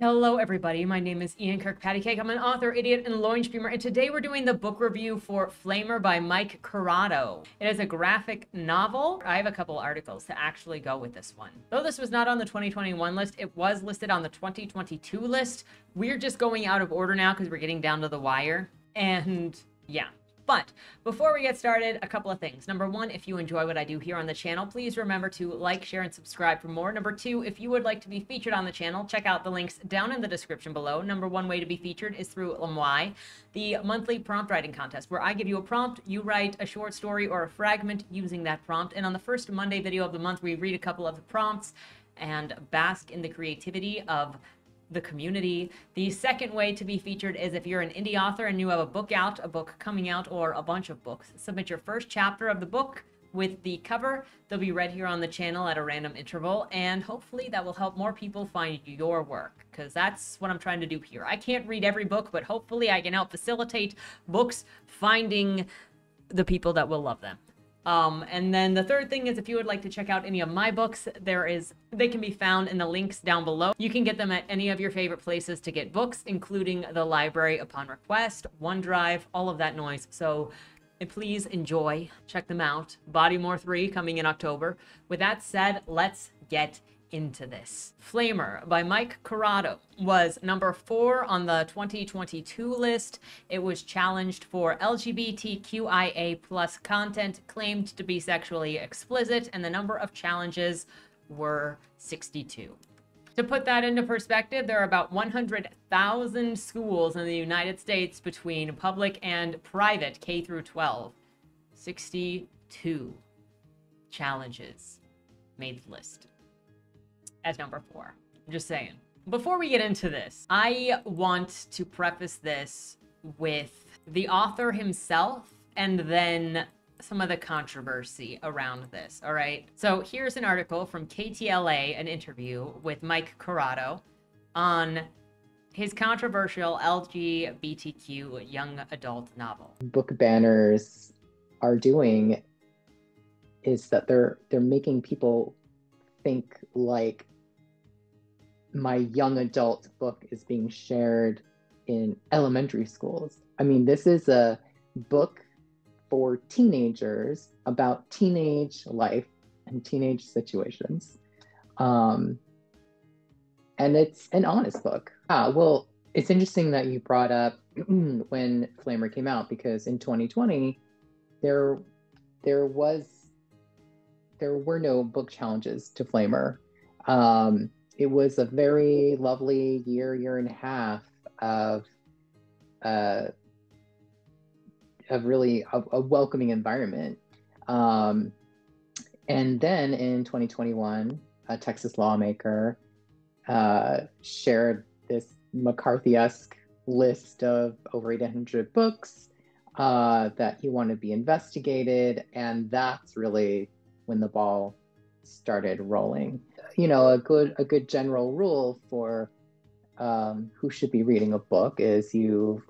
Hello, everybody. My name is Ian Kirkpattycake. I'm an author, idiot, and loin streamer, and today we're doing the book review for Flamer by Mike Curato. It is a graphic novel. I have a couple articles to actually go with this one. Though this was not on the 2021 list, it was listed on the 2022 list. We're just going out of order now because we're getting down to the wire. And yeah. But before we get started, a couple of things. Number one, if you enjoy what I do here on the channel, please remember to like, share, and subscribe for more. Number two, if you would like to be featured on the channel, check out the links down in the description below. Number one way to be featured is through LMIAY, the monthly prompt writing contest, where I give you a prompt, you write a short story or a fragment using that prompt. And on the first Monday video of the month, we read a couple of the prompts and bask in the creativity of the community. The second way to be featured is if you're an indie author and you have a book out, a book coming out, or a bunch of books. Submit your first chapter of the book with the cover. They'll be read here on the channel at a random interval, and hopefully that will help more people find your work, because that's what I'm trying to do here. I can't read every book, but hopefully I can help facilitate books finding the people that will love them. And then the third thing is if you would like to check out any of my books, they can be found in the links down below. You can get them at any of your favorite places to get books, including the library upon request, OneDrive, all of that noise. So please enjoy, check them out. Bodymore 3 coming in October. With that said, let's get into this. Flamer by Mike Curato was number 4 on the 2022 list. It was challenged for LGBTQIA+ content, claimed to be sexually explicit, and the number of challenges were 62. To put that into perspective, there are about 100,000 schools in the United States between public and private K through 12. 62 challenges made the list. As number 4. I'm just saying. Before we get into this, I want to preface this with the author himself and then some of the controversy around this, all right? So here's an article from KTLA, an interview with Mike Curato on his controversial LGBTQ young adult novel. Book banners are doing is that they're making people think like my young adult book is being shared in elementary schools. I mean, this is a book for teenagers about teenage life and teenage situations. And it's an honest book. Well, it's interesting that you brought up when Flamer came out, because in 2020, there were no book challenges to Flamer. It was a very lovely year and a half of a welcoming environment. And then in 2021, a Texas lawmaker shared this McCarthy-esque list of over 800 books that he wanted to be investigated. And that's really when the ball started rolling. You know, a good general rule for who should be reading a book is you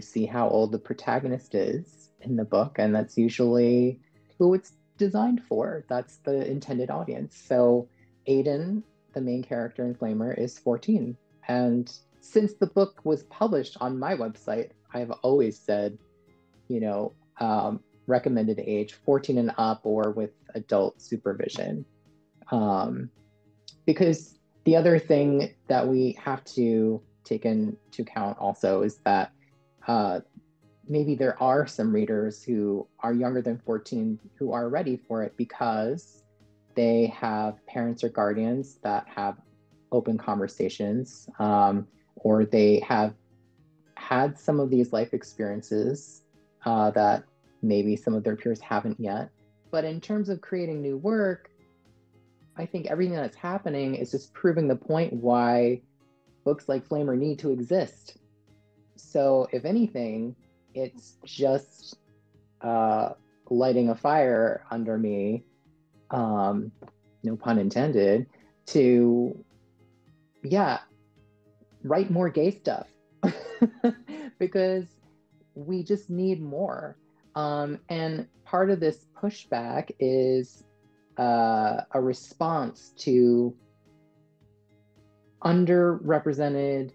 see how old the protagonist is in the book, and that's usually who it's designed for. That's the intended audience. So Aiden, the main character in Flamer, is 14. And since the book was published on my website, I've always said, you know, recommended age 14 and up or with adult supervision. Because the other thing that we have to take into account also is that maybe there are some readers who are younger than 14 who are ready for it because they have parents or guardians that have open conversations, or they have had some of these life experiences that maybe some of their peers haven't yet. But in terms of creating new work, I think everything that's happening is just proving the point why books like Flamer need to exist. So if anything, it's just lighting a fire under me, no pun intended, to, yeah, write more gay stuff because we just need more. And part of this pushback is a response to underrepresented,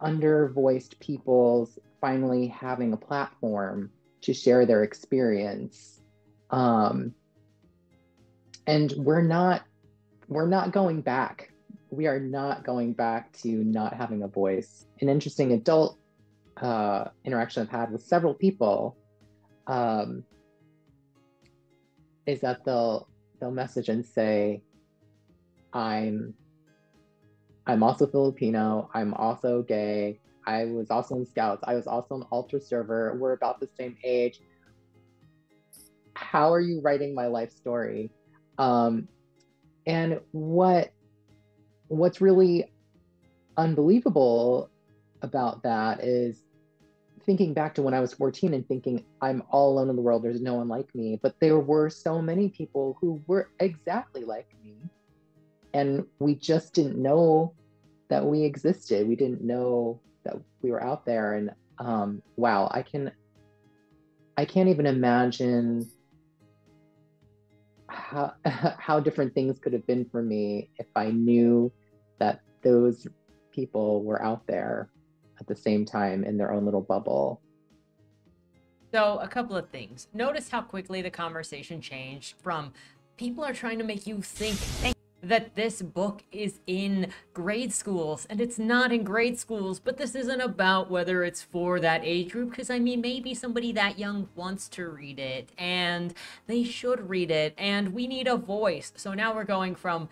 undervoiced peoples finally having a platform to share their experience. And we're not going back. We are not going back to not having a voice. An interesting adult interaction I've had with several people is that they'll message and say, I'm also Filipino, I'm also gay, I was also in Scouts, I was also an altar server, we're about the same age. How are you writing my life story? And what's really unbelievable about that is thinking back to when I was 14 and thinking, I'm all alone in the world, there's no one like me. But there were so many people who were exactly like me. And we just didn't know that we existed. We didn't know that we were out there. And wow, I can't even imagine how different things could have been for me if I knew that those people were out there at the same time in their own little bubble. So a couple of things. Notice how quickly the conversation changed from people are trying to make you think that this book is in grade schools, and it's not in grade schools, but this isn't about whether it's for that age group, because I mean, maybe somebody that young wants to read it, and they should read it, and we need a voice. So now we're going from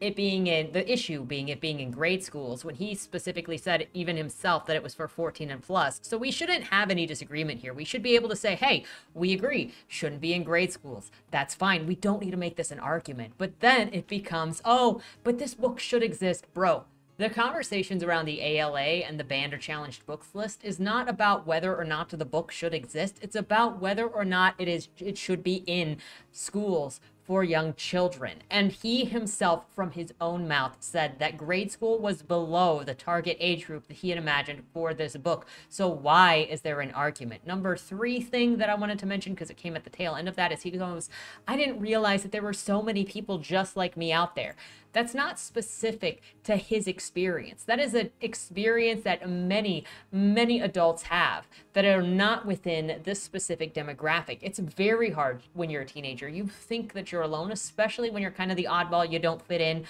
it being in, the issue being it being in grade schools, when he specifically said even himself that it was for 14 and plus. So we shouldn't have any disagreement here. We should be able to say, hey, we agree, shouldn't be in grade schools. That's fine. We don't need to make this an argument. But then it becomes, oh, but this book should exist, bro. The conversations around the ALA and the banned or challenged books list is not about whether or not the book should exist. It's about whether or not it should be in schools for young children. And he himself, from his own mouth, said that grade school was below the target age group that he had imagined for this book. So why is there an argument? Number three thing that I wanted to mention, because it came at the tail end of that, is he goes, I didn't realize that there were so many people just like me out there. That's not specific to his experience. That is an experience that many, many adults have that are not within this specific demographic. It's very hard when you're a teenager. You think that you're alone, especially when you're kind of the oddball, you don't fit in.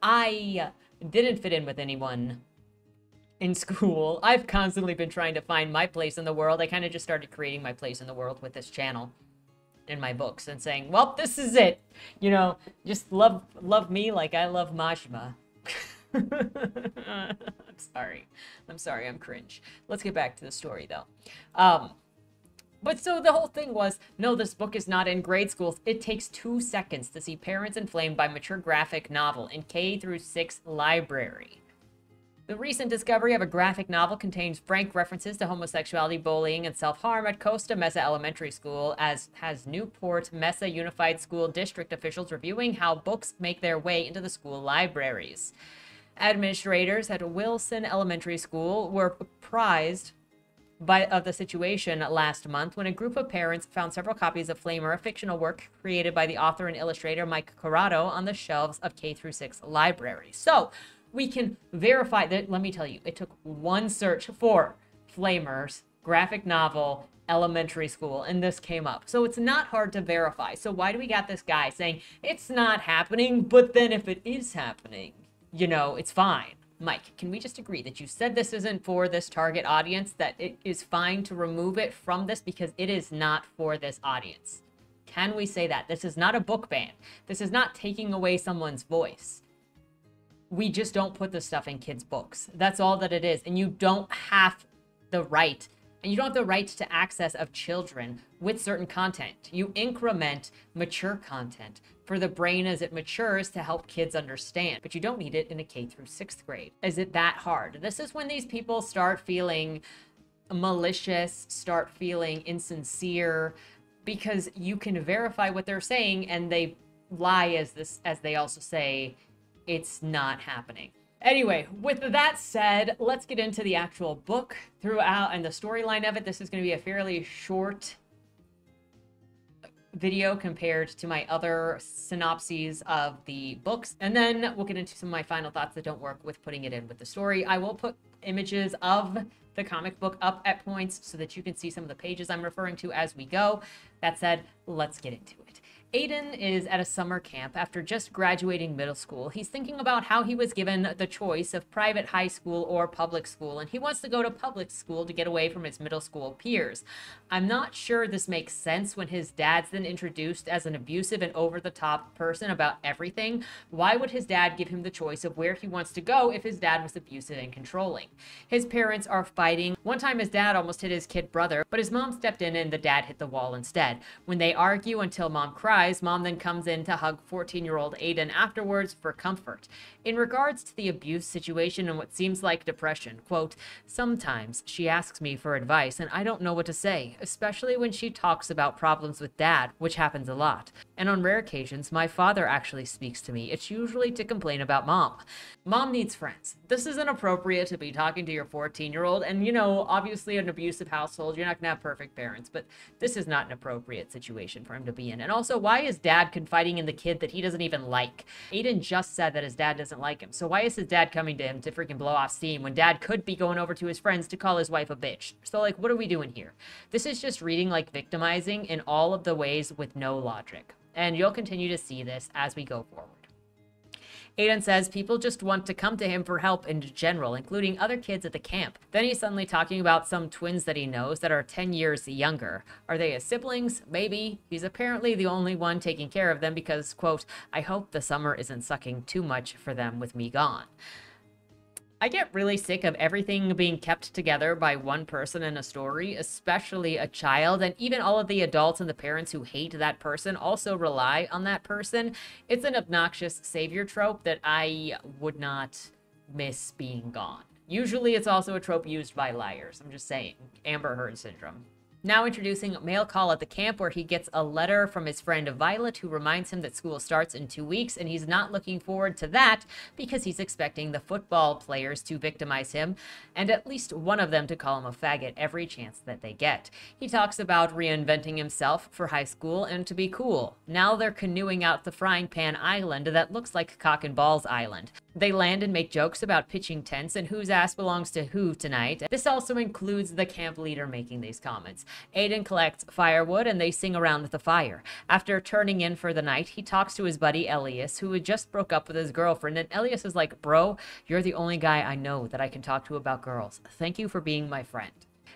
I didn't fit in with anyone in school. I've constantly been trying to find my place in the world. I kind of just started creating my place in the world with this channel, in my books, and saying, well, this is it, you know, just love me like I love Mashima. I'm sorry, I'm cringe. Let's get back to the story though. But so the whole thing was, no, this book is not in grade schools. It takes 2 seconds to see parents inflamed by mature graphic novel in K-6 library. The recent discovery of a graphic novel contains frank references to homosexuality, bullying, and self-harm at Costa Mesa Elementary School, as has Newport Mesa Unified School District officials reviewing how books make their way into the school libraries. Administrators at Wilson Elementary School were apprised of the situation last month when a group of parents found several copies of Flamer, a fictional work created by the author and illustrator Mike Curato, on the shelves of K-6 libraries. So we can verify that. Let me tell you, it took one search for Flamer's graphic novel elementary school, and this came up. So it's not hard to verify. So why do we got this guy saying it's not happening, but then if it is happening, you know, it's fine? Mike, can we just agree that you said this isn't for this target audience, that it is fine to remove it from this because it is not for this audience? Can we say that? This is not a book ban. This is not taking away someone's voice. We just don't put this stuff in kids' books. That's all that it is. And you don't have the right, and you don't have the right to access of children with certain content. You increment mature content for the brain as it matures to help kids understand, but you don't need it in a K-6 grade. Is it that hard? This is when these people start feeling malicious, start feeling insincere, because you can verify what they're saying, and they lie as they also say, it's not happening. Anyway, with that said, let's get into the actual book throughout and the storyline of it. This is going to be a fairly short video compared to my other synopses of the books. And then we'll get into some of my final thoughts that don't work with putting it in with the story. I will put images of the comic book up at points so that you can see some of the pages I'm referring to as we go. That said, let's get into it. Aiden is at a summer camp after just graduating middle school. He's thinking about how he was given the choice of private high school or public school, and he wants to go to public school to get away from his middle school peers. I'm not sure this makes sense when his dad's then introduced as an abusive and over-the-top person about everything. Why would his dad give him the choice of where he wants to go if his dad was abusive and controlling? His parents are fighting. One time his dad almost hit his kid brother, but his mom stepped in and the dad hit the wall instead. When they argue until mom cries, mom then comes in to hug 14-year-old Aiden afterwards for comfort. In regards to the abuse situation and what seems like depression, quote, sometimes she asks me for advice and I don't know what to say, especially when she talks about problems with dad, which happens a lot. And on rare occasions, my father actually speaks to me. It's usually to complain about mom. Mom needs friends. This isn't appropriate to be talking to your 14-year-old. And, you know, obviously an abusive household, you're not going to have perfect parents, but this is not an appropriate situation for him to be in. And also, why is dad confiding in the kid that he doesn't even like? Aiden just said that his dad doesn't like him. So why is his dad coming to him to freaking blow off steam when dad could be going over to his friends to call his wife a bitch? So, like, what are we doing here? This is just reading like victimizing in all of the ways with no logic. And you'll continue to see this as we go forward. Aiden says people just want to come to him for help in general, including other kids at the camp. Then he's suddenly talking about some twins that he knows that are 10 years younger. Are they his siblings? Maybe. He's apparently the only one taking care of them because, quote, I hope the summer isn't sucking too much for them with me gone. I get really sick of everything being kept together by one person in a story, especially a child, and even all of the adults and the parents who hate that person also rely on that person. It's an obnoxious savior trope that I would not miss being gone. Usually it's also a trope used by liars. I'm just saying. Amber Heard syndrome. Now introducing mail call at the camp where he gets a letter from his friend Violet who reminds him that school starts in 2 weeks and he's not looking forward to that because he's expecting the football players to victimize him and at least one of them to call him a faggot every chance that they get. He talks about reinventing himself for high school and to be cool. Now they're canoeing out the frying pan island that looks like Cock and Balls Island. They land and make jokes about pitching tents and whose ass belongs to who tonight. This also includes the camp leader making these comments. Aiden collects firewood and they sing around the fire. After turning in for the night, he talks to his buddy Elias, who had just broke up with his girlfriend, and Elias is like, bro, you're the only guy I know that I can talk to about girls. Thank you for being my friend.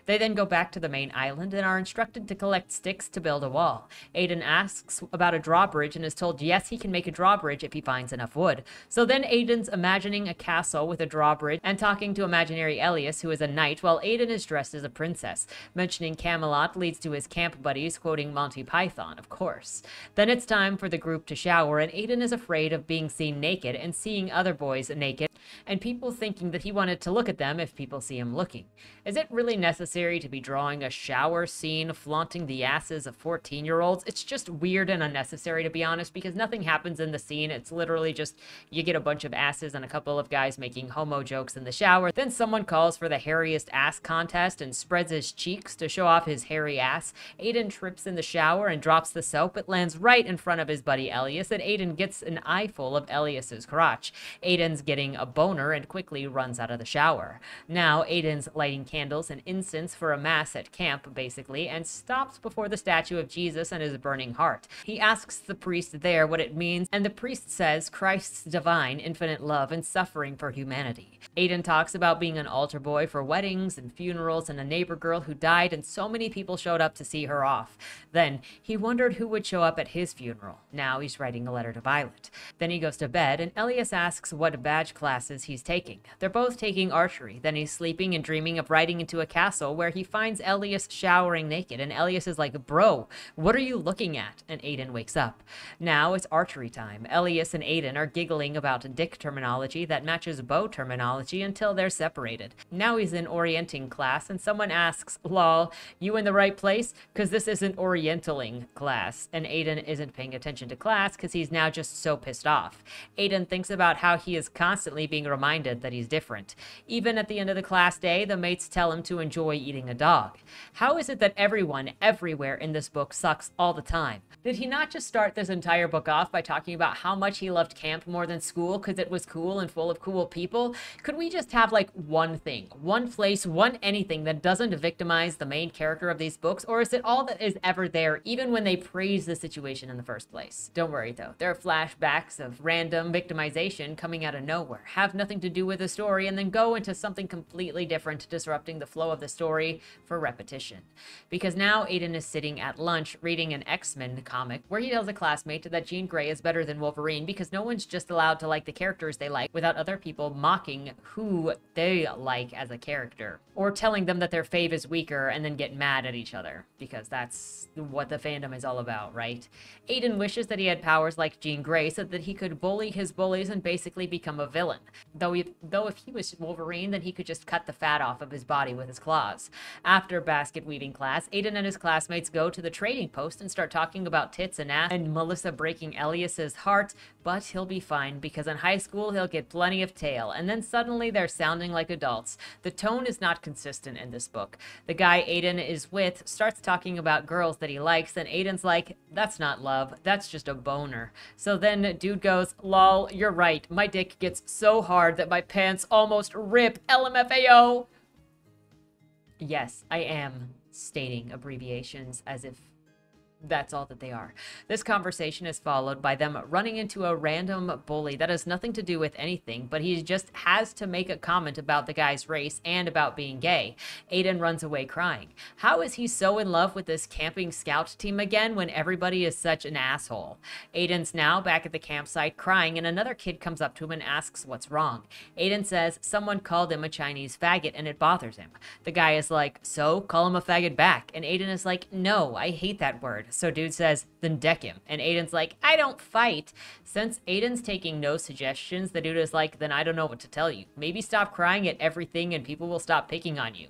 They then go back to the main island and are instructed to collect sticks to build a wall. Aiden asks about a drawbridge and is told yes, he can make a drawbridge if he finds enough wood. So then Aiden's imagining a castle with a drawbridge and talking to imaginary Elias, who is a knight, while Aiden is dressed as a princess. Mentioning Camelot leads to his camp buddies quoting Monty Python, of course. Then it's time for the group to shower and Aiden is afraid of being seen naked and seeing other boys naked and people thinking that he wanted to look at them if people see him looking. Is it really necessary to be drawing a shower scene flaunting the asses of 14-year-olds? It's just weird and unnecessary, to be honest, because nothing happens in the scene. It's literally just you get a bunch of asses and a couple of guys making homo jokes in the shower. Then someone calls for the hairiest ass contest and spreads his cheeks to show off his hairy ass. Aiden trips in the shower and drops the soap. It lands right in front of his buddy Elias, and Aiden gets an eyeful of Elias's crotch. Aiden's getting a boner and quickly runs out of the shower. Now Aiden's lighting candles and incense for a mass at camp, basically, and stops before the statue of Jesus and his burning heart. He asks the priest there what it means, and the priest says Christ's divine, infinite love and suffering for humanity. Aiden talks about being an altar boy for weddings and funerals and a neighbor girl who died, and so many people showed up to see her off. Then he wondered who would show up at his funeral. Now he's writing a letter to Violet. Then he goes to bed, and Elias asks what badge classes he's taking. They're both taking archery. Then he's sleeping and dreaming of riding into a castle where he finds Elias showering naked, and Elias is like, bro, what are you looking at? And Aiden wakes up. Now it's archery time. Elias and Aiden are giggling about dick terminology that matches bow terminology until they're separated. Now he's in orienting class, and someone asks, lol, you in the right place? Because this isn't orientaling class. And Aiden isn't paying attention to class because he's now just so pissed off. Aiden thinks about how he is constantly being reminded that he's different. Even at the end of the class day, the mates tell him to enjoy eating a dog. How is it that everyone everywhere in this book sucks all the time? Did he not just start this entire book off by talking about how much he loved camp more than school because it was cool and full of cool people? Could we just have like one thing, one place, one anything that doesn't victimize the main character of these books? Or is it all that is ever there even when they praise the situation in the first place? Don't worry though, there are flashbacks of random victimization coming out of nowhere, have nothing to do with the story, and then go into something completely different, disrupting the flow of the story for repetition. Because now Aiden is sitting at lunch reading an X-Men comic where he tells a classmate that Jean Grey is better than Wolverine because no one's just allowed to like the characters they like without other people mocking who they like as a character, or telling them that their fave is weaker and then get mad at each other, because that's what the fandom is all about, right? Aiden wishes that he had powers like Jean Grey so that he could bully his bullies and basically become a villain. Though if he was Wolverine, then he could just cut the fat off of his body with his claws. After basket weaving class, Aiden and his classmates go to the trading post and start talking about tits and ass and Melissa breaking Elias's heart, but he'll be fine because in high school he'll get plenty of tail, and then suddenly they're sounding like adults. The tone is not consistent in this book. The guy Aiden is with starts talking about girls that he likes, and Aiden's like, that's not love, that's just a boner. So then dude goes, lol, you're right, my dick gets so hard that my pants almost rip, LMFAO. Yes, I am stating abbreviations as if that's all that they are. This conversation is followed by them running into a random bully that has nothing to do with anything, but he just has to make a comment about the guy's race and about being gay. Aiden runs away crying. How is he so in love with this camping scout team again when everybody is such an asshole? Aiden's now back at the campsite crying, and another kid comes up to him and asks what's wrong. Aiden says someone called him a Chinese faggot and it bothers him. The guy is like, so call him a faggot back. And Aiden is like, no, I hate that word. So dude says, then deck him. And Aiden's like, I don't fight. Since Aiden's taking no suggestions, the dude is like, then I don't know what to tell you. Maybe stop crying at everything and people will stop picking on you.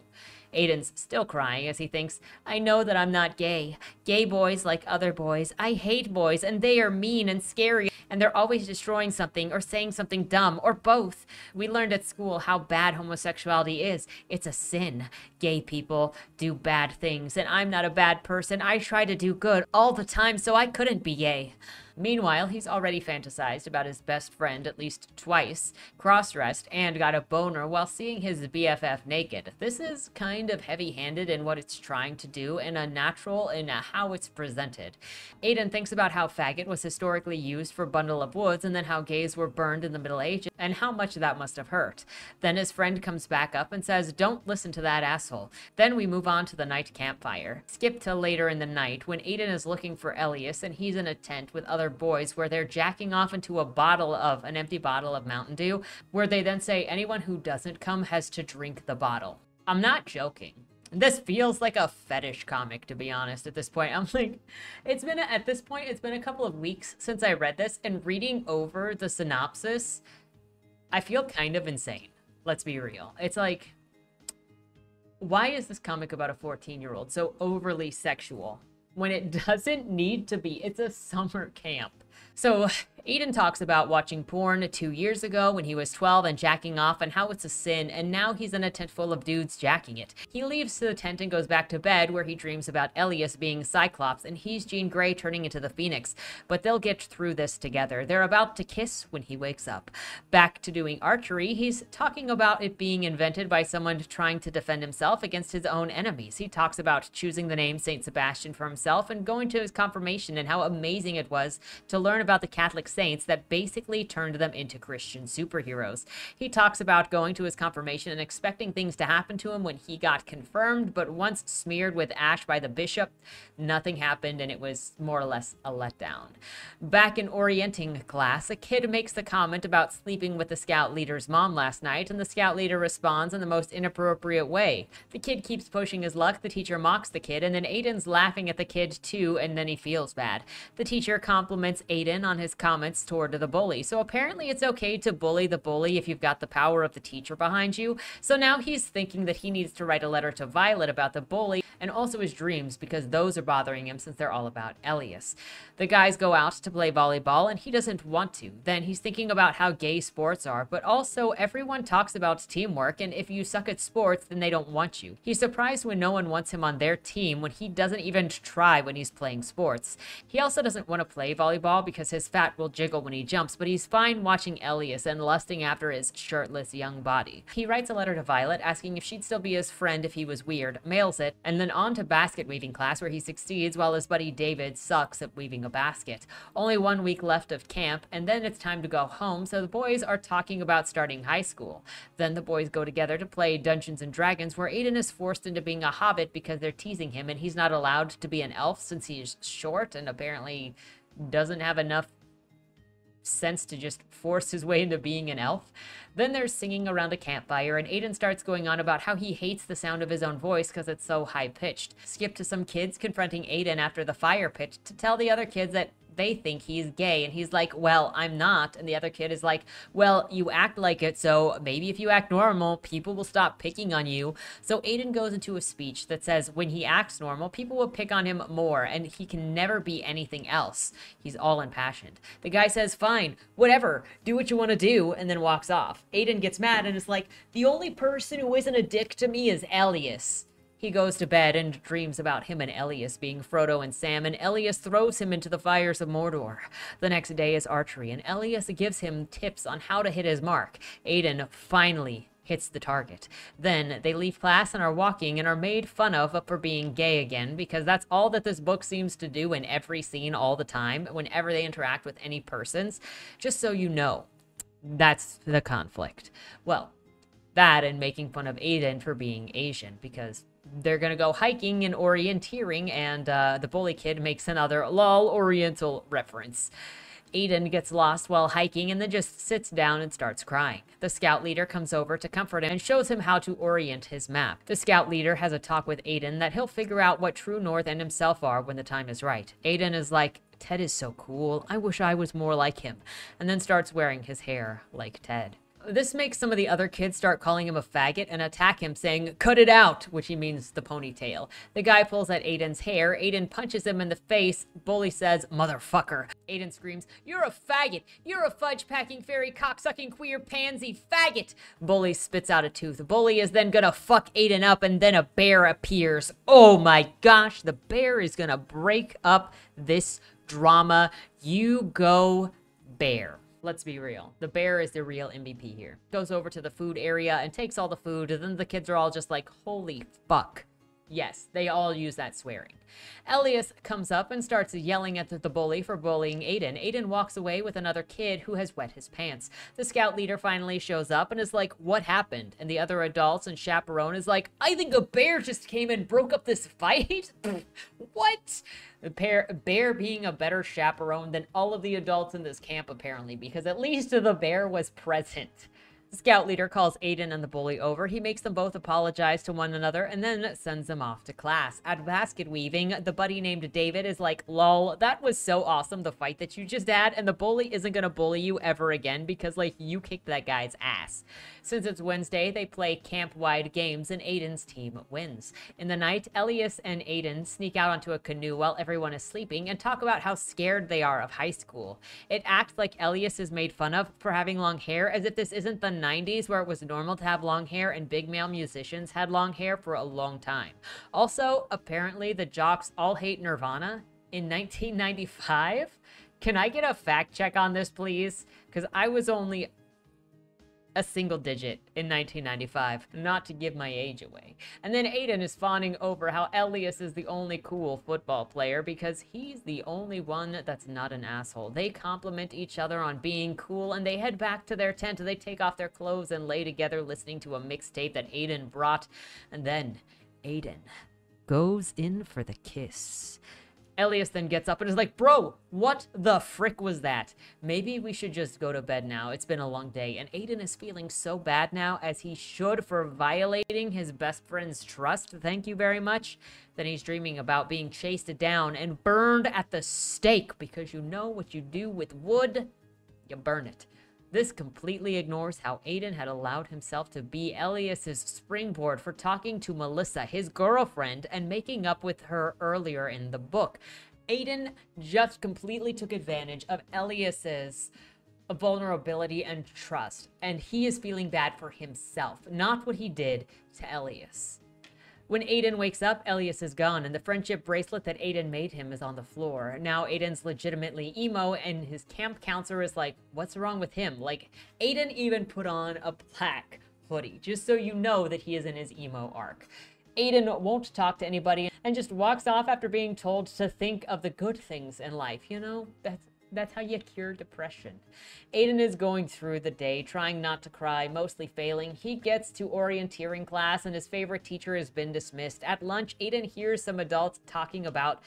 Aiden's still crying as he thinks, I know that I'm not gay. Gay boys like other boys. I hate boys, and they are mean and scary, and they're always destroying something or saying something dumb, or both. We learned at school how bad homosexuality is. It's a sin. Gay people do bad things, and I'm not a bad person. I try to do good all the time, so I couldn't be gay. Meanwhile, he's already fantasized about his best friend at least twice, cross-dressed, and got a boner while seeing his BFF naked. This is kind of heavy-handed in what it's trying to do and unnatural in how it's presented. Aiden thinks about how faggot was historically used for bundle of woods, and then how gays were burned in the Middle Ages and how much that must have hurt. Then his friend comes back up and says, don't listen to that asshole. Then we move on to the night campfire. Skip to later in the night when Aiden is looking for Elias, and he's in a tent with other boys where they're jacking off into a bottle of an empty bottle of Mountain Dew, where they then say anyone who doesn't come has to drink the bottle. I'm not joking. This feels like a fetish comic, to be honest, at this point. I'm like, it's been a couple of weeks since I read this, and reading over the synopsis, I feel kind of insane. Let's be real. It's like, why is this comic about a 14-year-old so overly sexual when it doesn't need to be? It's a summer camp. So Aiden talks about watching porn 2 years ago when he was 12 and jacking off and how it's a sin, and now he's in a tent full of dudes jacking it. He leaves the tent and goes back to bed, where he dreams about Elias being Cyclops and he's Jean Grey turning into the Phoenix, but they'll get through this together. They're about to kiss when he wakes up. Back to doing archery, he's talking about it being invented by someone trying to defend himself against his own enemies. He talks about choosing the name Saint Sebastian for himself and going to his confirmation and how amazing it was to learn about the Catholic saints that basically turned them into Christian superheroes. He talks about going to his confirmation and expecting things to happen to him when he got confirmed, but once smeared with ash by the bishop, nothing happened, and it was more or less a letdown. Back in orienting class, a kid makes the comment about sleeping with the scout leader's mom last night, and the scout leader responds in the most inappropriate way. The kid keeps pushing his luck, the teacher mocks the kid, and then Aiden's laughing at the kid too, and then he feels bad. The teacher compliments Aiden Aiden on his comments toward the bully. So apparently it's okay to bully the bully if you've got the power of the teacher behind you. So now he's thinking that he needs to write a letter to Violet about the bully and also his dreams, because those are bothering him since they're all about Elias. The guys go out to play volleyball and he doesn't want to. Then he's thinking about how gay sports are, but also everyone talks about teamwork, and if you suck at sports, then they don't want you. He's surprised when no one wants him on their team when he doesn't even try when he's playing sports. He also doesn't want to play volleyball because his fat will jiggle when he jumps, but he's fine watching Elias and lusting after his shirtless young body. He writes a letter to Violet asking if she'd still be his friend if he was weird, mails it, and then on to basket weaving class where he succeeds while his buddy David sucks at weaving a basket. Only 1 week left of camp, and then it's time to go home, so the boys are talking about starting high school. Then the boys go together to play Dungeons and Dragons, where Aiden is forced into being a hobbit because they're teasing him and he's not allowed to be an elf since he's short and apparently doesn't have enough sense to just force his way into being an elf. Then they're singing around a campfire and Aiden starts going on about how he hates the sound of his own voice because it's so high-pitched. Skip to some kids confronting Aiden after the fire pit to tell the other kids that they think he's gay, and he's like, well, I'm not, and the other kid is like, well, you act like it, so maybe if you act normal, people will stop picking on you. So Aiden goes into a speech that says when he acts normal, people will pick on him more, and he can never be anything else. He's all impassioned. The guy says, fine, whatever, do what you want to do, and then walks off. Aiden gets mad and is like, the only person who isn't a dick to me is Elias. He goes to bed and dreams about him and Elias being Frodo and Sam, and Elias throws him into the fires of Mordor. The next day is archery, and Elias gives him tips on how to hit his mark. Aiden finally hits the target. Then they leave class and are walking and are made fun of for being gay again, because that's all that this book seems to do in every scene all the time, whenever they interact with any persons. Just so you know, that's the conflict. Well, that and making fun of Aiden for being Asian, because they're gonna go hiking and orienteering, and the bully kid makes another lol oriental reference. Aiden gets lost while hiking and then just sits down and starts crying. The scout leader comes over to comfort him and shows him how to orient his map. The scout leader has a talk with Aiden that he'll figure out what true north and himself are when the time is right. Aiden is like, Ted is so cool, I wish I was more like him, and then starts wearing his hair like Ted. This makes some of the other kids start calling him a faggot and attack him, saying, cut it out, which he means the ponytail. The guy pulls at Aiden's hair. Aiden punches him in the face. Bully says, motherfucker. Aiden screams, you're a faggot. You're a fudge-packing, fairy, cocksucking, queer, pansy faggot. Bully spits out a tooth. Bully is then gonna fuck Aiden up, and then a bear appears. Oh my gosh, the bear is gonna break up this drama. You go, bear. Let's be real. The bear is the real MVP here. Goes over to the food area and takes all the food, and then the kids are all just like, holy fuck. Yes, they all use that swearing. Elias comes up and starts yelling at the bully for bullying Aiden. Aiden walks away with another kid who has wet his pants. The scout leader finally shows up and is like, what happened? And the other adults and chaperone is like, I think a bear just came and broke up this fight? What? Bear being a better chaperone than all of the adults in this camp, apparently, because at least the bear was present. Scout leader calls Aiden and the bully over. He makes them both apologize to one another and then sends them off to class. At basket weaving, the buddy named David is like, lol, that was so awesome, the fight that you just had, and the bully isn't gonna bully you ever again because, like, you kicked that guy's ass. Since it's Wednesday, they play camp-wide games and Aiden's team wins. In the night, Elias and Aiden sneak out onto a canoe while everyone is sleeping and talk about how scared they are of high school. It acts like Elias is made fun of for having long hair, as if this isn't the 90s where it was normal to have long hair and big male musicians had long hair for a long time. Also, apparently the jocks all hate Nirvana in 1995. Can I get a fact check on this, please? Because I was only a single digit in 1995, not to give my age away. And then Aiden is fawning over how Elias is the only cool football player because he's the only one that's not an asshole. They compliment each other on being cool, and they head back to their tent. They take off their clothes and lay together listening to a mixtape that Aiden brought. And then Aiden goes in for the kiss. Elias then gets up and is like, bro, what the frick was that? Maybe we should just go to bed now. It's been a long day, and Aiden is feeling so bad now, as he should, for violating his best friend's trust. Thank you very much. Then he's dreaming about being chased down and burned at the stake, because you know what you do with wood, you burn it. This completely ignores how Aiden had allowed himself to be Elias's springboard for talking to Melissa, his girlfriend, and making up with her earlier in the book. Aiden just completely took advantage of Elias's vulnerability and trust, and he is feeling bad for himself, not what he did to Elias. When Aiden wakes up, Elias is gone, and the friendship bracelet that Aiden made him is on the floor. Now Aiden's legitimately emo, and his camp counselor is like, what's wrong with him? Like, Aiden even put on a black hoodie, just so you know that he is in his emo arc. Aiden won't talk to anybody and just walks off after being told to think of the good things in life. You know, that's how you cure depression. Aiden is going through the day, trying not to cry, mostly failing. He gets to orienteering class, and his favorite teacher has been dismissed. At lunch, Aiden hears some adults talking about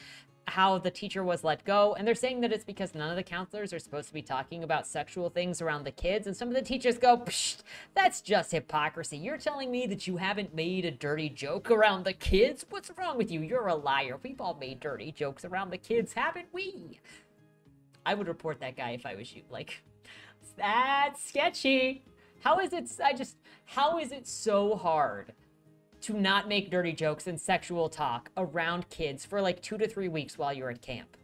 how the teacher was let go, and they're saying that it's because none of the counselors are supposed to be talking about sexual things around the kids, and some of the teachers go, psh, that's just hypocrisy. You're telling me that you haven't made a dirty joke around the kids? What's wrong with you? You're a liar. We've all made dirty jokes around the kids, haven't we? I would report that guy if I was you. Like, that's sketchy. How is it so hard to not make dirty jokes and sexual talk around kids for like 2 to 3 weeks while you're at camp?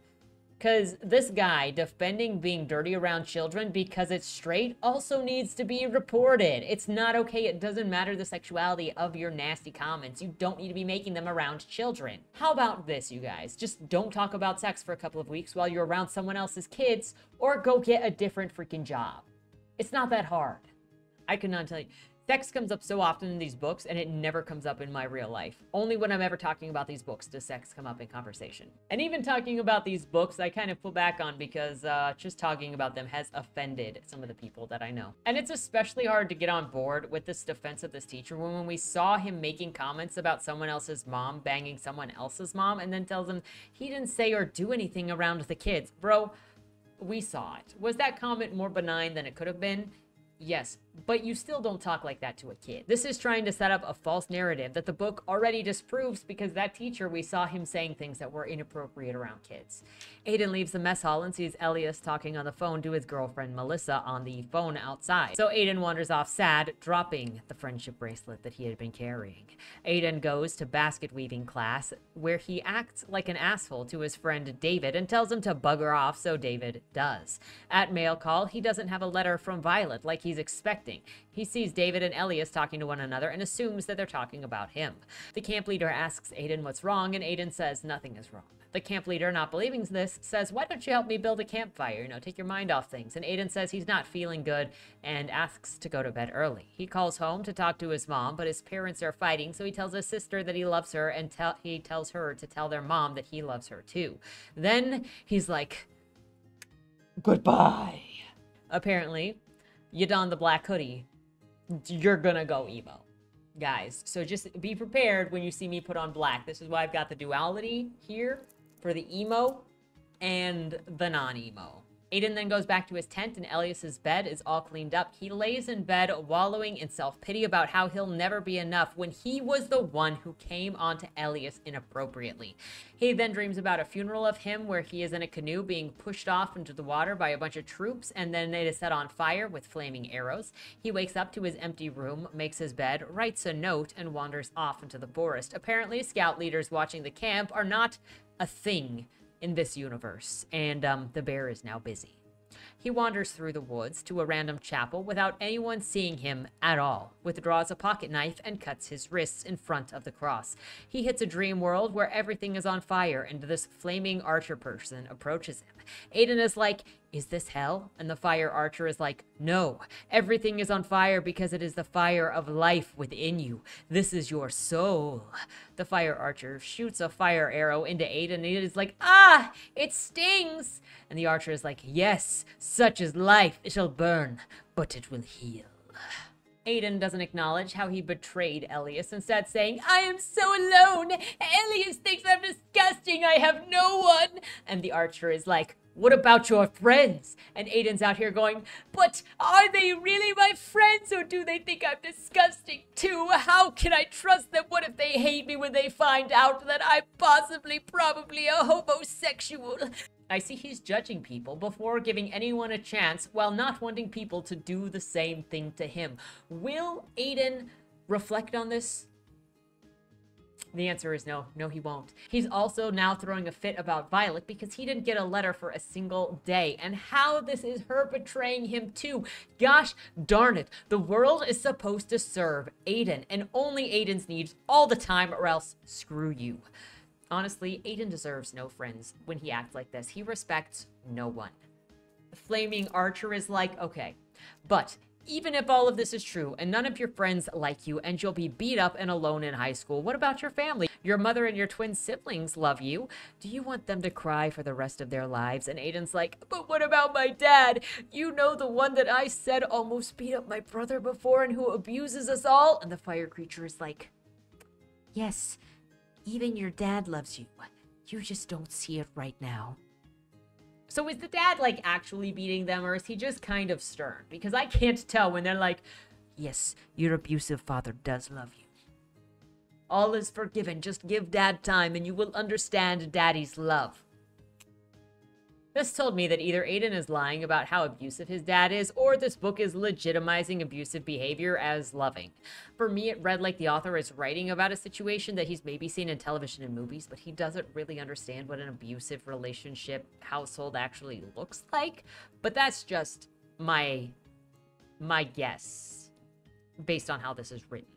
Because this guy defending being dirty around children because it's straight also needs to be reported. It's not okay. It doesn't matter the sexuality of your nasty comments. You don't need to be making them around children. How about this, you guys? Just don't talk about sex for a couple of weeks while you're around someone else's kids, or go get a different freaking job. It's not that hard. I could not tell you. Sex comes up so often in these books, and it never comes up in my real life. Only when I'm ever talking about these books does sex come up in conversation. And even talking about these books, I kind of pull back on, because just talking about them has offended some of the people that I know. And it's especially hard to get on board with this defense of this teacher when we saw him making comments about someone else's mom banging someone else's mom, and then tells him he didn't say or do anything around the kids. Bro, we saw it. Was that comment more benign than it could have been? Yes, but you still don't talk like that to a kid. This is trying to set up a false narrative that the book already disproves, because that teacher, we saw him saying things that were inappropriate around kids. Aiden leaves the mess hall and sees Elias talking on the phone to his girlfriend Melissa on the phone outside. So Aiden wanders off sad, dropping the friendship bracelet that he had been carrying. Aiden goes to basket weaving class, where he acts like an asshole to his friend David and tells him to bugger off, so David does. At mail call, he doesn't have a letter from Violet like he's expecting. He sees David and Elias talking to one another and assumes that they're talking about him. The camp leader asks Aiden what's wrong, and Aiden says nothing is wrong. The camp leader, not believing this, says, why don't you help me build a campfire? You know, take your mind off things. And Aiden says he's not feeling good and asks to go to bed early. He calls home to talk to his mom, but his parents are fighting, so he tells his sister that he loves her, and he tells her to tell their mom that he loves her too. Then he's like, goodbye. Apparently, you don the black hoodie, you're gonna go emo. Guys, so just be prepared when you see me put on black. This is why I've got the duality here for the emo and the non-emo. Aiden then goes back to his tent, and Elias's bed is all cleaned up. He lays in bed, wallowing in self-pity about how he'll never be enough when he was the one who came onto Elias inappropriately. He then dreams about a funeral of him, where he is in a canoe being pushed off into the water by a bunch of troops, and then it is set on fire with flaming arrows. He wakes up to his empty room, makes his bed, writes a note, and wanders off into the forest. Apparently, scout leaders watching the camp are not a thing in this universe, and the bear is now busy. He wanders through the woods to a random chapel without anyone seeing him at all, withdraws a pocket knife, and cuts his wrists in front of the cross. He hits a dream world where everything is on fire, and this flaming archer person approaches him. Aiden is like, is this hell? And the fire archer is like, no, everything is on fire because it is the fire of life within you. This is your soul. The fire archer shoots a fire arrow into Aiden, and it is like, ah, it stings. And the archer is like, yes, such is life. It shall burn, but it will heal. Aiden doesn't acknowledge how he betrayed Elias, instead saying, "I am so alone! Elias thinks I'm disgusting! I have no one!" And the archer is like, "What about your friends?" And Aiden's out here going, "But are they really my friends, or do they think I'm disgusting too? How can I trust them? What if they hate me when they find out that I'm possibly, probably a homosexual?" I see he's judging people before giving anyone a chance while not wanting people to do the same thing to him. Will Aiden reflect on this? The answer is no. No, he won't. He's also now throwing a fit about Violet because he didn't get a letter for a single day. And how this is her betraying him too. Gosh darn it. The world is supposed to serve Aiden and only Aiden's needs all the time, or else screw you. Honestly, Aiden deserves no friends when he acts like this. He respects no one. The flaming archer is like, "Okay, but even if all of this is true and none of your friends like you and you'll be beat up and alone in high school, what about your family? Your mother and your twin siblings love you. Do you want them to cry for the rest of their lives?" And Aiden's like, "But what about my dad? You know, the one that I said almost beat up my brother before and who abuses us all?" And the fire creature is like, "Yes, even your dad loves you. You just don't see it right now." So is the dad, like, actually beating them, or is he just kind of stern? Because I can't tell when they're like, "Yes, your abusive father does love you. All is forgiven. Just give dad time and you will understand daddy's love." This told me that either Aiden is lying about how abusive his dad is, or this book is legitimizing abusive behavior as loving. For me, it read like the author is writing about a situation that he's maybe seen in television and movies, but he doesn't really understand what an abusive relationship household actually looks like. But that's just my guess based on how this is written.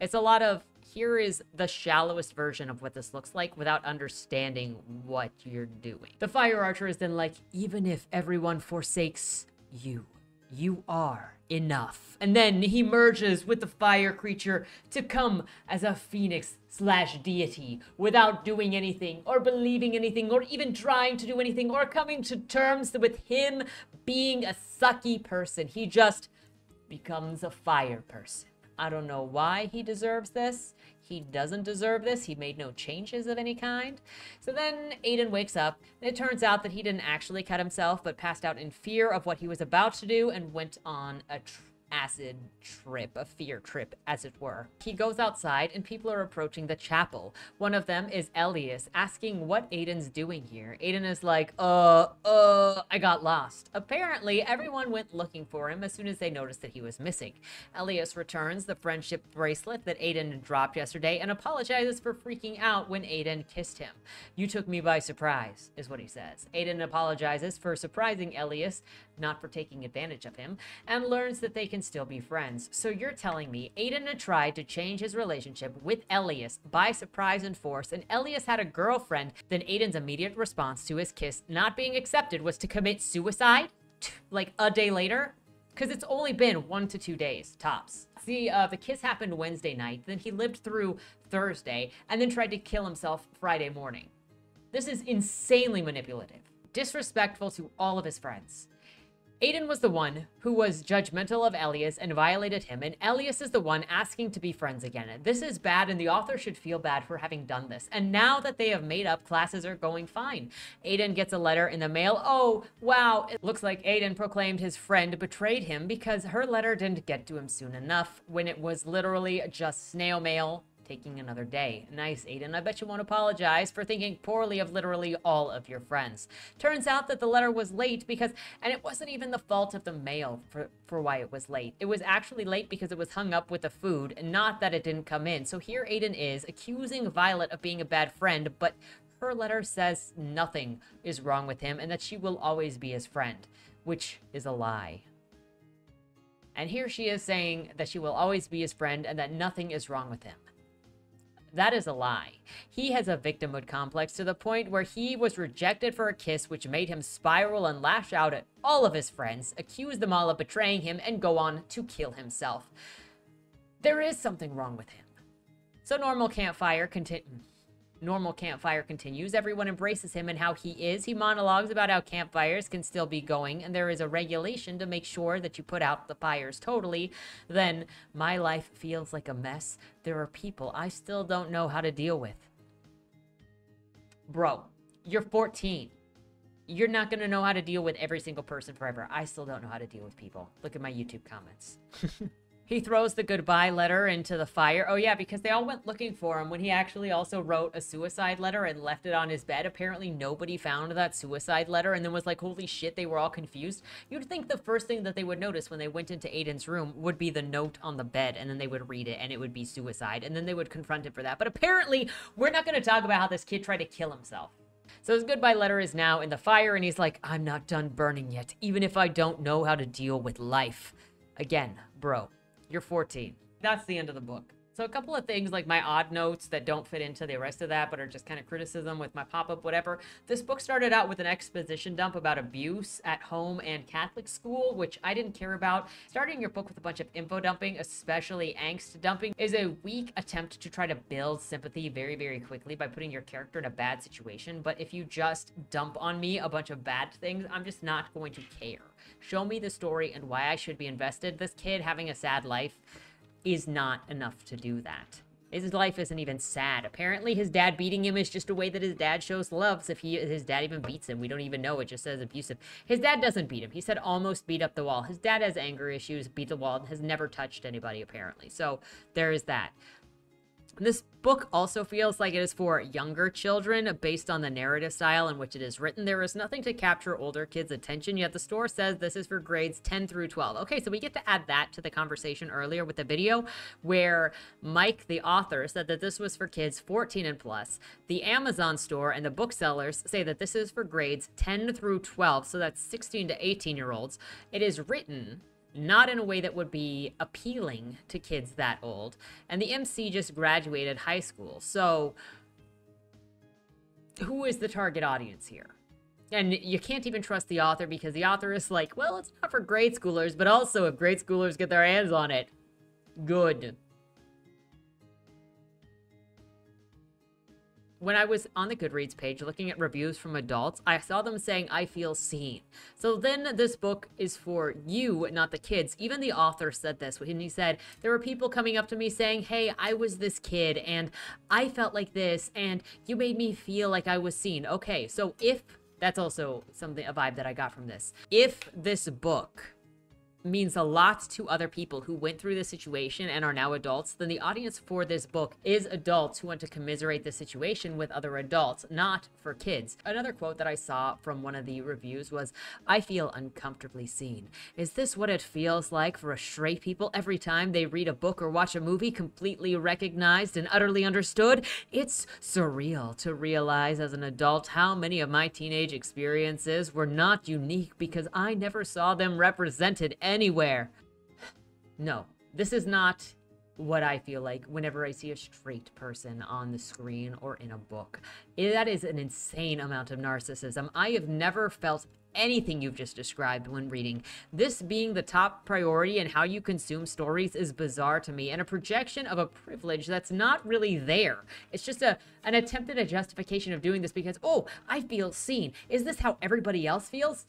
It's a lot of, here is the shallowest version of what this looks like without understanding what you're doing. The fire archer is then like, "Even if everyone forsakes you, you are enough." And then he merges with the fire creature to come as a phoenix/deity without doing anything or believing anything or even trying to do anything or coming to terms with him being a sucky person. He just becomes a fire person. I don't know why he deserves this. He doesn't deserve this. He made no changes of any kind. So then Aiden wakes up, and it turns out that he didn't actually cut himself, but passed out in fear of what he was about to do and went on a acid trip, a fear trip, as it were. He goes outside, and people are approaching the chapel. One of them is Elias, asking what Aiden's doing here. Aiden is like, I got lost." Apparently, everyone went looking for him as soon as they noticed that he was missing. Elias returns the friendship bracelet that Aiden dropped yesterday and apologizes for freaking out when Aiden kissed him. "You took me by surprise," is what he says. Aiden apologizes for surprising Elias, not for taking advantage of him, and learns that they can still be friends. So you're telling me Aiden had tried to change his relationship with Elias by surprise and force, and Elias had a girlfriend, then Aiden's immediate response to his kiss not being accepted was to commit suicide? Like a day later? Because it's only been 1 to 2 days, tops. See, the kiss happened Wednesday night, then he lived through Thursday, and then tried to kill himself Friday morning. This is insanely manipulative, disrespectful to all of his friends. Aiden was the one who was judgmental of Elias and violated him, and Elias is the one asking to be friends again. This is bad, and the author should feel bad for having done this. And now that they have made up, classes are going fine. Aiden gets a letter in the mail. Oh, wow. It looks like Aiden proclaimed his friend betrayed him because her letter didn't get to him soon enough when it was literally just snail mail taking another day. Nice, Aiden. I bet you won't apologize for thinking poorly of literally all of your friends. Turns out that the letter was late because, and it wasn't even the fault of the mail for why it was late. It was actually late because it was hung up with the food, and not that it didn't come in. So here Aiden is accusing Violet of being a bad friend, but her letter says nothing is wrong with him and that she will always be his friend, which is a lie. And here she is saying that she will always be his friend and that nothing is wrong with him. That is a lie. He has a victimhood complex to the point where he was rejected for a kiss, which made him spiral and lash out at all of his friends, accuse them all of betraying him, and go on to kill himself. There is something wrong with him. So normal campfire continue. normal campfire continues. Everyone embraces him and how he is. He monologues about how campfires can still be going, and there is a regulation to make sure that you put out the fires totally. Then, my life feels like a mess. There are people I still don't know how to deal with. Bro, you're 14. You're not going to know how to deal with every single person forever. I still don't know how to deal with people. Look at my YouTube comments. He throws the goodbye letter into the fire. Oh yeah, because they all went looking for him when he actually also wrote a suicide letter and left it on his bed. Apparently nobody found that suicide letter and then was like, holy shit, they were all confused. You'd think the first thing that they would notice when they went into Aiden's room would be the note on the bed, and then they would read it and it would be suicide, and then they would confront him for that. But apparently we're not gonna talk about how this kid tried to kill himself. So his goodbye letter is now in the fire and he's like, I'm not done burning yet, even if I don't know how to deal with life. Again, bro. You're 14. That's the end of the book. So a couple of things, like my odd notes that don't fit into the rest of that, but are just kind of criticism with my pop-up, whatever. This book started out with an exposition dump about abuse at home and Catholic school, which I didn't care about. Starting your book with a bunch of info dumping, especially angst dumping, is a weak attempt to try to build sympathy very, very quickly by putting your character in a bad situation. But if you just dump on me a bunch of bad things, I'm just not going to care. Show me the story and why I should be invested. This kid having a sad life is not enough to do that. His life isn't even sad. Apparently his dad beating him is just a way that his dad shows love. So if his dad even beats him, we don't even know. It just says abusive. His dad doesn't beat him. He said almost beat up the wall. His dad has anger issues, beat the wall, and has never touched anybody apparently. So there is that. This book also feels like it is for younger children based on the narrative style in which it is written. There is nothing to capture older kids' attention, yet the store says this is for grades 10 through 12. Okay, so we get to add that to the conversation earlier with the video where Mike, the author, said that this was for kids 14 and plus. The Amazon store and the booksellers say that this is for grades 10 through 12, so that's 16 to 18-year-olds. It is written not in a way that would be appealing to kids that old. And the MC just graduated high school. So who is the target audience here? And you can't even trust the author because the author is like, well, it's not for grade schoolers, but also if grade schoolers get their hands on it, good. When I was on the Goodreads page looking at reviews from adults, I saw them saying, I feel seen. So then this book is for you, not the kids. Even the author said this when he said, there were people coming up to me saying, hey, I was this kid and I felt like this and you made me feel like I was seen. Okay, so if that's also something, a vibe that I got from this. If this book means a lot to other people who went through this situation and are now adults, then the audience for this book is adults who want to commiserate the situation with other adults, not for kids. Another quote that I saw from one of the reviews was, I feel uncomfortably seen. Is this what it feels like for a straight people every time they read a book or watch a movie, completely recognized and utterly understood? It's surreal to realize as an adult how many of my teenage experiences were not unique because I never saw them represented anywhere. No, this is not what I feel like whenever I see a straight person on the screen or in a book. That is an insane amount of narcissism. I have never felt anything you've just described when reading. This being the top priority and how you consume stories is bizarre to me, and a projection of a privilege that's not really there. It's just an attempt at a justification of doing this because, oh, I feel seen. Is this how everybody else feels?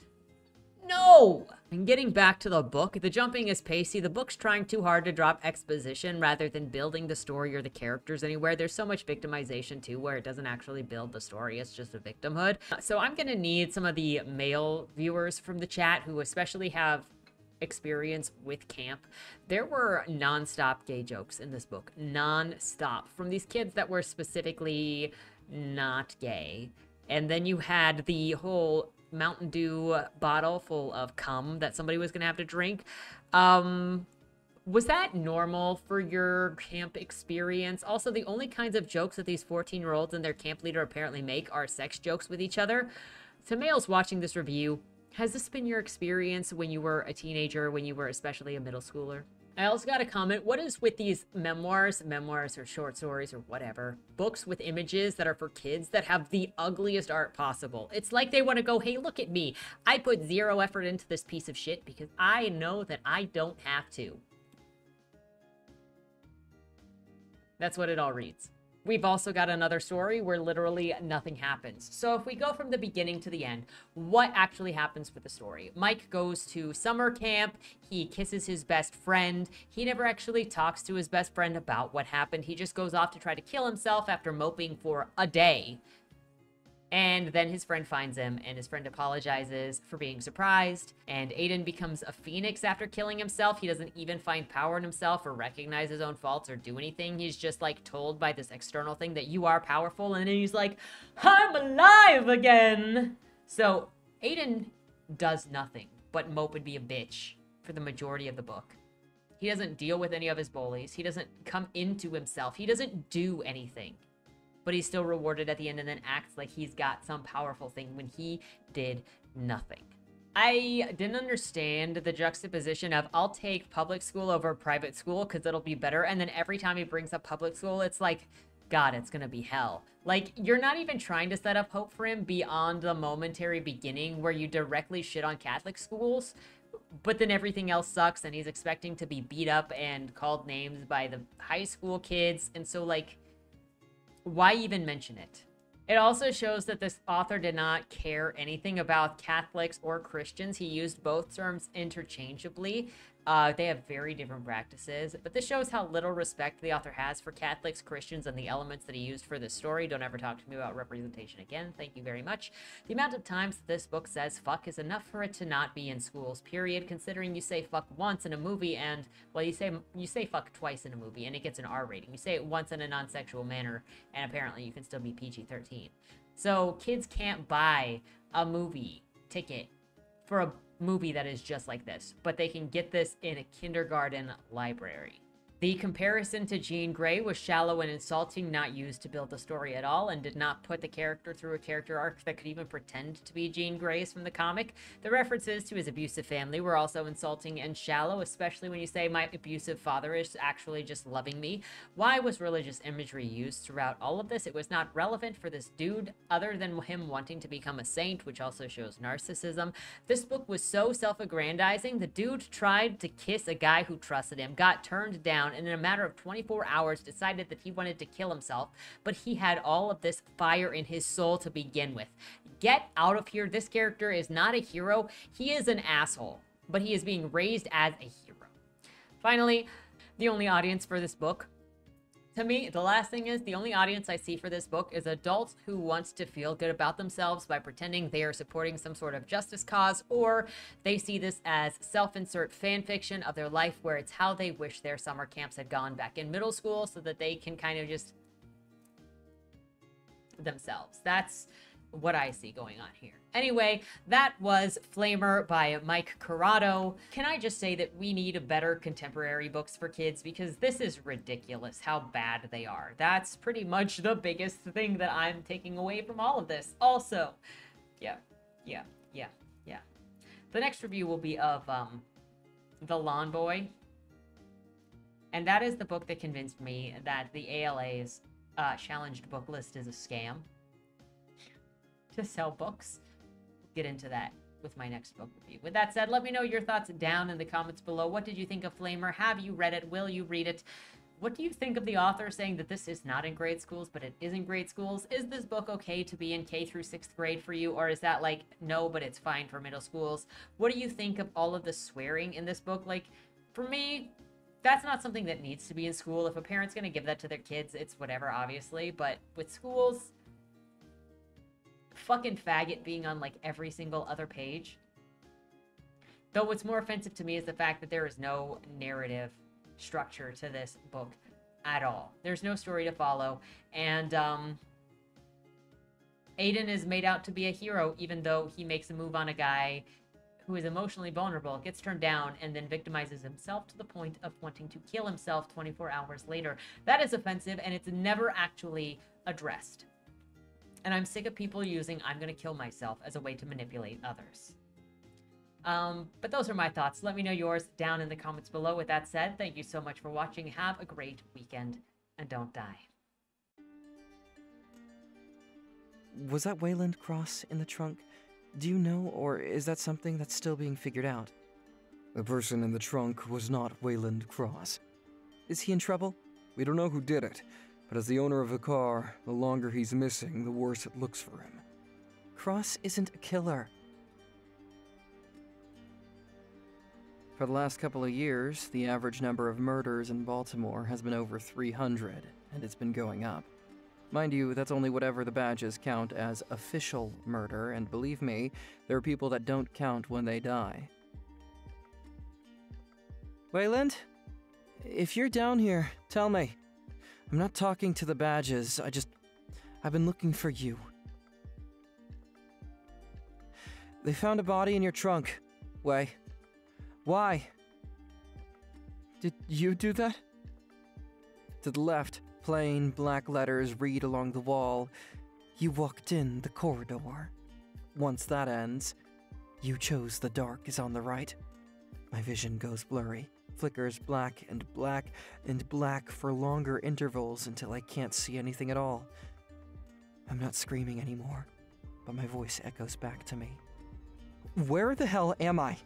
No! And getting back to the book, the jumping is pacey. The book's trying too hard to drop exposition rather than building the story or the characters anywhere. There's so much victimization too where it doesn't actually build the story. It's just a victimhood. So I'm gonna need some of the male viewers from the chat who especially have experience with camp. There were non-stop gay jokes in this book. Non-stop. From these kids that were specifically not gay. And then you had the whole Mountain Dew bottle full of cum that somebody was gonna have to drink. Was that normal for your camp experience? Also, the only kinds of jokes that these 14-year-olds and their camp leader apparently make are sex jokes with each other. To males watching this review, has this been your experience when you were a teenager, when you were especially a middle schooler? I also got a comment, what is with these memoirs or short stories or whatever, books with images that are for kids that have the ugliest art possible? It's like they want to go, hey, look at me. I put zero effort into this piece of shit because I know that I don't have to. That's what it all reads. we've also got another story where literally nothing happens. So if we go from the beginning to the end, what actually happens with the story? Mike goes to summer camp. He kisses his best friend. He never actually talks to his best friend about what happened. He just goes off to try to kill himself after moping for a day. And then his friend finds him, and his friend apologizes for being surprised. And Aiden becomes a phoenix after killing himself. He doesn't even find power in himself or recognize his own faults or do anything. He's just, like, told by this external thing that you are powerful. And then he's like, I'm alive again. So Aiden does nothing but mope and be a bitch for the majority of the book. He doesn't deal with any of his bullies. He doesn't come into himself. He doesn't do anything. But he's still rewarded at the end and then acts like he's got some powerful thing when he did nothing. I didn't understand the juxtaposition of I'll take public school over private school because it'll be better. And then every time he brings up public school, it's like, God, it's gonna be hell. Like, you're not even trying to set up hope for him beyond the momentary beginning where you directly shit on Catholic schools. But then everything else sucks and he's expecting to be beat up and called names by the high school kids. And so, like, why even mention it? It also shows that this author did not care anything about Catholics or Christians. He used both terms interchangeably. They have very different practices, but this shows how little respect the author has for Catholics, Christians, and the elements that he used for this story. Don't ever talk to me about representation again. Thank you very much. The amount of times this book says fuck is enough for it to not be in schools, period, considering you say fuck once in a movie and, well, you say fuck twice in a movie and it gets an R rating. You say it once in a non-sexual manner and apparently you can still be PG-13. So kids can't buy a movie ticket for a movie that is just like this, but they can get this in a kindergarten library. The comparison to Jean Grey was shallow and insulting, not used to build the story at all, and did not put the character through a character arc that could even pretend to be Jean Grey's from the comic. The references to his abusive family were also insulting and shallow, especially when you say my abusive father is actually just loving me. Why was religious imagery used throughout all of this? It was not relevant for this dude, other than him wanting to become a saint, which also shows narcissism. This book was so self-aggrandizing. The dude tried to kiss a guy who trusted him, got turned down, and in a matter of 24 hours decided that he wanted to kill himself, but he had all of this fire in his soul to begin with. Get out of here. This character is not a hero. He is an asshole, but he is being raised as a hero. Finally, the only audience for this book. To me, the last thing is, the only audience I see for this book is adults who wants to feel good about themselves by pretending they are supporting some sort of justice cause, or they see this as self-insert fan fiction of their life where it's how they wish their summer camps had gone back in middle school so that they can kind of just themselves. That's what I see going on here. Anyway, that was Flamer by Mike Curato. Can I just say that we need better contemporary books for kids, because this is ridiculous how bad they are. That's pretty much the biggest thing that I'm taking away from all of this. Also, yeah. The next review will be of The Lawn Boy. And that is the book that convinced me that the ALA's challenged book list is a scam. To sell books. Get into that with my next book review. With that said, let me know your thoughts down in the comments below. What did you think of Flamer? Have you read it? Will you read it? What do you think of the author saying that this is not in grade schools, but it is in grade schools? Is this book okay to be in K through 6th grade for you? Or is that like, no, but it's fine for middle schools? What do you think of all of the swearing in this book? Like, for me, that's not something that needs to be in school. If a parent's going to give that to their kids, it's whatever, obviously. But with schools, fucking faggot being on like every single other page. Though what's more offensive to me is the fact that there is no narrative structure to this book at all. There's no story to follow. And Aiden is made out to be a hero, even though he makes a move on a guy who is emotionally vulnerable, gets turned down, and then victimizes himself to the point of wanting to kill himself 24 hours later. That is offensive, and it's never actually addressed. And I'm sick of people using I'm gonna kill myself as a way to manipulate others. But those are my thoughts. Let me know yours down in the comments below. With that said, thank you so much for watching. Have a great weekend and don't die. Was that Wayland Cross in the trunk? Do you know, or is that something that's still being figured out? The person in the trunk was not Wayland Cross. Is he in trouble? We don't know who did it. But as the owner of the car, the longer he's missing, the worse it looks for him. Cross isn't a killer. For the last couple of years, the average number of murders in Baltimore has been over 300, and it's been going up. Mind you, that's only whatever the badges count as official murder, and believe me, there are people that don't count when they die. Wayland, if you're down here, tell me. I'm not talking to the badges, I've been looking for you. They found a body in your trunk, Way. Why? Did you do that? To the left, plain black letters read along the wall. You walked in the corridor. Once that ends, you chose the dark is on the right. My vision goes blurry, flickers black and black and black for longer intervals until I can't see anything at all. I'm not screaming anymore, but my voice echoes back to me. Where the hell am I?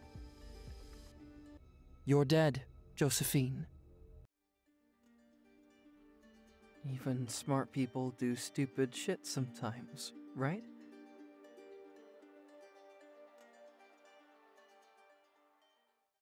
You're dead, Josephine. Even smart people do stupid shit sometimes, right?